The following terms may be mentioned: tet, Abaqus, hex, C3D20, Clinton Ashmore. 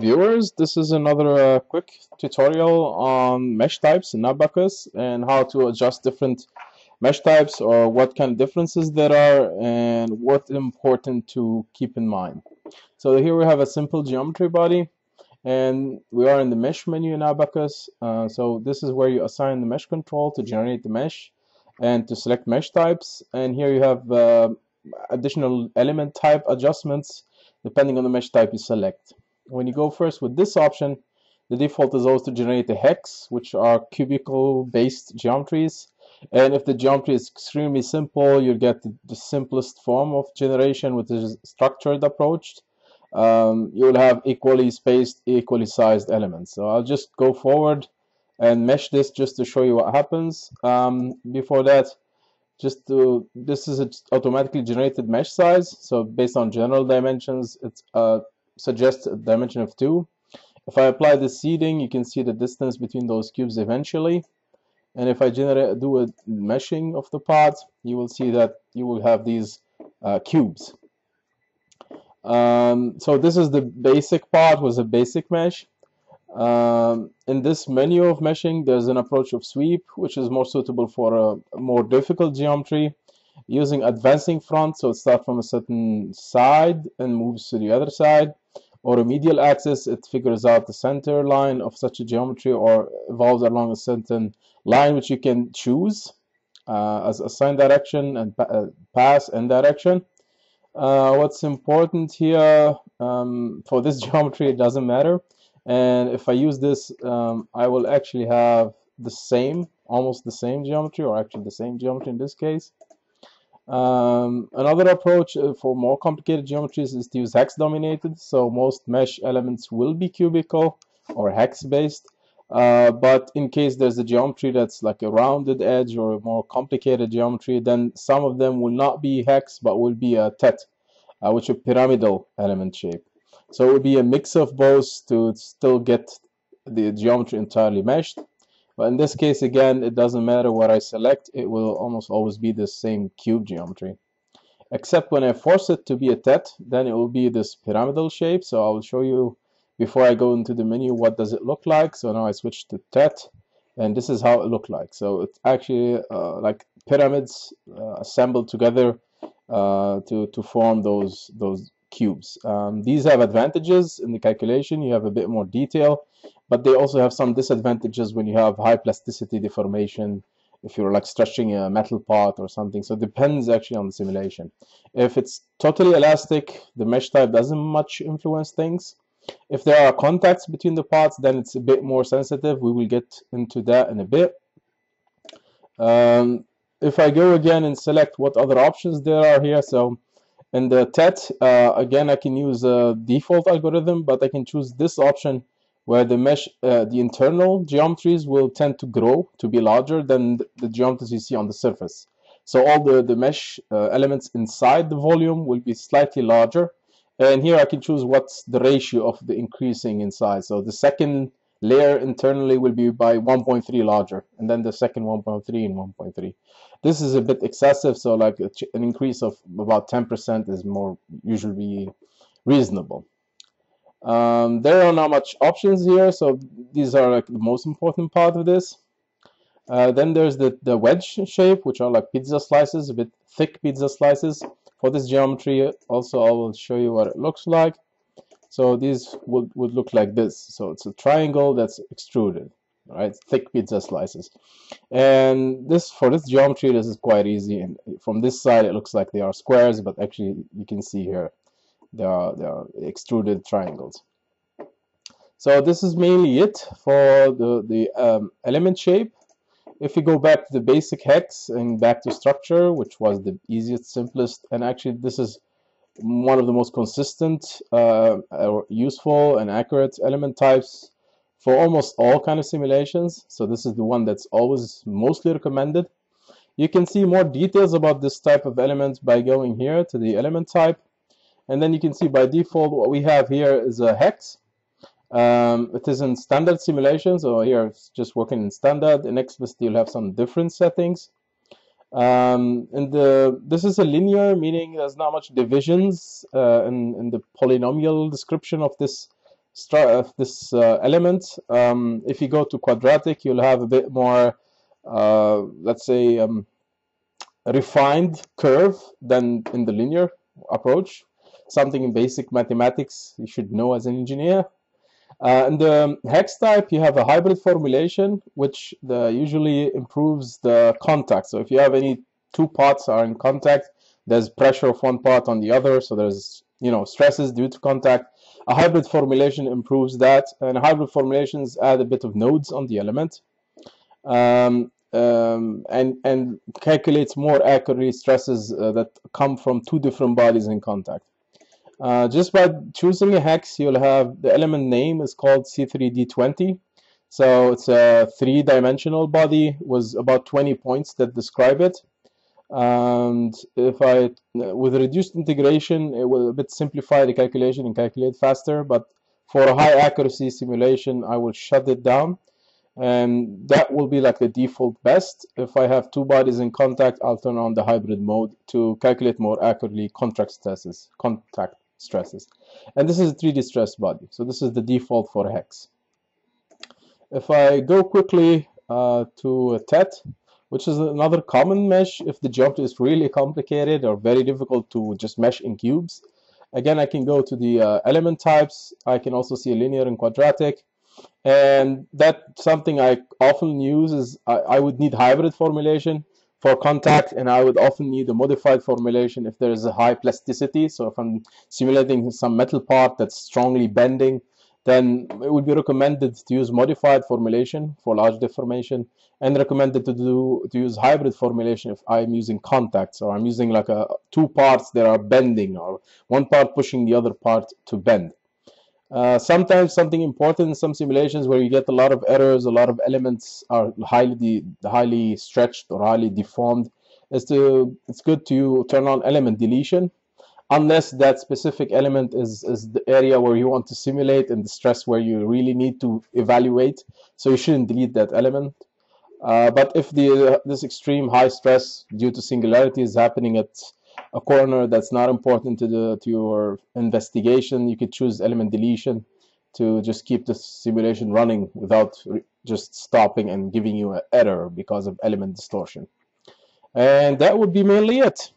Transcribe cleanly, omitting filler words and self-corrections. Viewers, this is another quick tutorial on mesh types in Abaqus and how to adjust different mesh types or what kind of differences there are and what's important to keep in mind. So here we have a simple geometry body and we are in the mesh menu in Abaqus. So this is where you assign the mesh control to generate the mesh and to select mesh types, and here you have additional element type adjustments depending on the mesh type you select. When you go first with this option, the default is always to generate the hex, which are cubical based geometries, and if the geometry is extremely simple, you'll get the simplest form of generation, which is a structured approach. You will have equally spaced, equally sized elements. So I'll just go forward and mesh this just to show you what happens. Before that, this is an automatically generated mesh size, so based on general dimensions, it's suggests a dimension of 2. If I apply the seeding, you can see the distance between those cubes eventually, and if I do a meshing of the parts, you will see that you will have these cubes. So this is the basic part, was a basic mesh. In this menu of meshing, there's an approach of sweep, which is more suitable for a more difficult geometry, using advancing front, so it starts from a certain side and moves to the other side, or a medial axis, it figures out the center line of such a geometry or evolves along a certain line, which you can choose as assign direction and pass and direction. What's important here for this geometry, it doesn't matter, and if I use this, I will actually have the same, almost the same geometry, or actually the same geometry in this case. Another approach for more complicated geometries is to use hex dominated, so most mesh elements will be cubical or hex based, but in case there's a geometry that's like a rounded edge or a more complicated geometry, then some of them will not be hex but will be a tet, which is a pyramidal element shape. So it would be a mix of both to still get the geometry entirely meshed. But in this case, again, it doesn't matter what I select, it will almost always be the same cube geometry. Except when I force it to be a tet, then it will be this pyramidal shape. So I'll show you before I go into the menu what does it look like. So now I switch to tet, and this is how it looked like. So it's actually like pyramids assembled together to form those cubes. These have advantages in the calculation, you have a bit more detail, but they also have some disadvantages when you have high plasticity deformation, if you're like stretching a metal part or something. So it depends actually on the simulation. If it's totally elastic, the mesh type doesn't much influence things. If there are contacts between the parts, then it's a bit more sensitive. We will get into that in a bit. If I go again and select what other options there are here, so in the tet, again, I can use a default algorithm, but I can choose this option where the mesh, the internal geometries will tend to grow to be larger than the geometries you see on the surface. So all the mesh elements inside the volume will be slightly larger. And here I can choose what's the ratio of the increasing in size. So the second layer internally will be by 1.3 larger, and then the second 1.3 and 1.3. This is a bit excessive, so like an increase of about 10% is more usually reasonable. There are not much options here, so these are like the most important part of this. Then there's the wedge shape, which are like pizza slices, a bit thick pizza slices. For this geometry also I will show you what it looks like. So these would look like this. So it's a triangle that's extruded, right? Thick pizza slices. And this, for this geometry, this is quite easy. And from this side, it looks like they are squares, but actually you can see here they are extruded triangles. So this is mainly it for the element shape. If you go back to the basic hex and back to structure, which was the easiest, simplest, and actually this is one of the most consistent useful and accurate element types for almost all kind of simulations. So this is the one that's always mostly recommended. You can see more details about this type of elements by going here to the element type, and then you can see by default what we have here is a hex. It is in standard simulation, so here it's just working in standard. In Xbest you'll have some different settings. This is a linear, meaning there's not much divisions in the polynomial description of this element. If you go to quadratic, you'll have a bit more, let's say, refined curve than in the linear approach. Something in basic mathematics you should know as an engineer. In the hex type, you have a hybrid formulation, which usually improves the contact. So if you have any two parts are in contact, there's pressure of one part on the other, so there's stresses due to contact. A hybrid formulation improves that, and hybrid formulations add a bit of nodes on the element, and calculates more accurately stresses that come from two different bodies in contact. Just by choosing a hex, you'll have the element name is called C3D20. So it's a three-dimensional body with about 20 points that describe it. And if I, with reduced integration, it will a bit simplify the calculation and calculate faster. But for a high accuracy simulation, I will shut it down. And that will be like the default best. If I have two bodies in contact, I'll turn on the hybrid mode to calculate more accurately contact stresses. And this is a 3D stress body. So this is the default for hex. If I go quickly to a tet, which is another common mesh if the job is really complicated or very difficult to just mesh in cubes. Again, I can go to the element types. I can also see linear and quadratic. And that's something I often use is I would need hybrid formulation for contact, and I would often need a modified formulation if there is a high plasticity. So if I'm simulating some metal part that's strongly bending, then it would be recommended to use modified formulation for large deformation, and recommended to use hybrid formulation if I'm using contacts, or I'm using like two parts that are bending, or one part pushing the other part to bend. Sometimes something important in some simulations where you get a lot of errors, a lot of elements are highly stretched or highly deformed, it's good to turn on element deletion, unless that specific element is the area where you want to simulate and the stress where you really need to evaluate. So you shouldn't delete that element. But if this extreme high stress due to singularity is happening at a corner that's not important to your investigation, you could choose element deletion to just keep the simulation running without just stopping and giving you an error because of element distortion. And that would be mainly it.